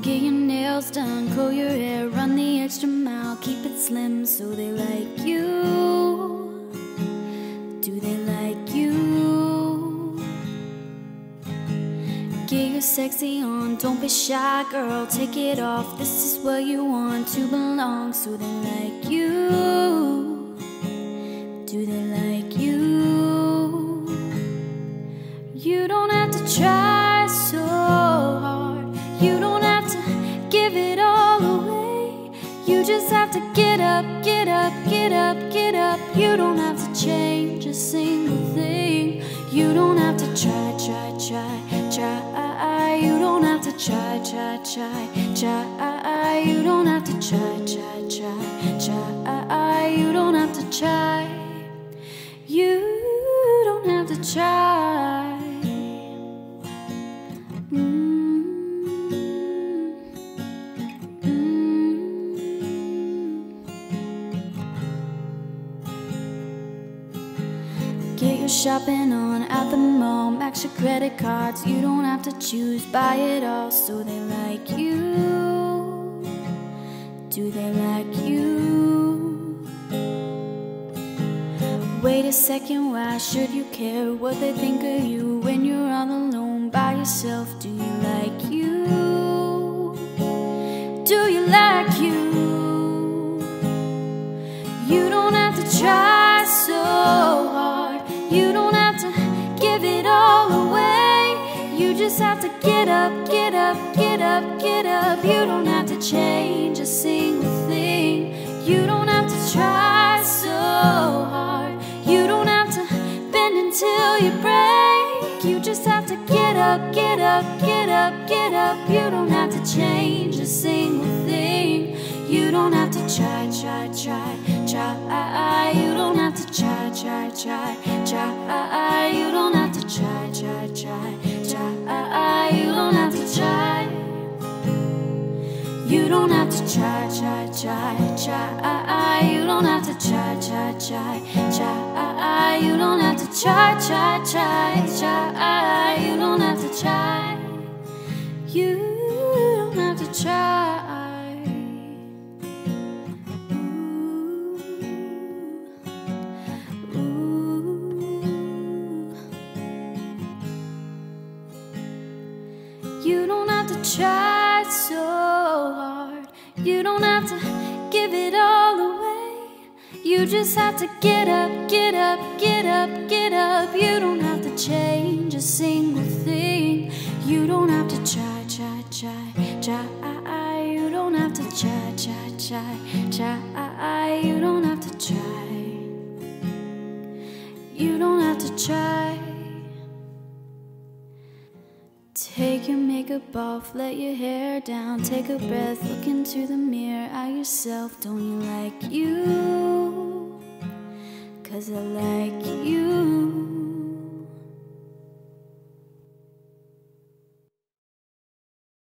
Get your nails done, curl your hair, run the extra mile, keep it slim so they like you. Do they like you? Get your sexy on, don't be shy, girl, take it off. This is what you want, to belong, so they like you. Do they like you? You don't have to try so hard, you don't give it all away. You just have to get up, get up, get up, get up. You don't have to change a single thing. You don't have to try, try, try, try. You don't have to try, try, try, try. You don't have to try, try, try, try. You don't have to try. You don't have to try. Get your shopping on at the mall, max your credit cards, you don't have to choose, buy it all so they like you. Do they like you? Wait a second, why should you care what they think of you when you're all alone by yourself? Do you like you? Do you like you? You don't have to try so hard. You don't have to give it all away. You just have to get up, get up, get up, get up. You don't have to change a single thing. You don't have to try so hard. You don't have to bend until you break. You just have to get up, get up, get up, get up. You don't have to change a single thing. You don't have to try, try, try, try. You don't have to try, try, try, try. You don't have to try, try, try, try. You don't have to try. You don't have to try, try, try, try. You don't have to try, try, try, try. You don't have to try, try, try, try. You don't have to try. You don't have to try. You don't have to try so hard. You don't have to give it all away. You just have to get up, get up, get up, get up. You don't have to change a single thing. You don't have to try, try, try, try. You don't have to try, try, try, try. You don't have to try. You don't have to try. Take your makeup off, let your hair down, take a breath, look into the mirror at yourself. Don't you like you? 'Cause I like you.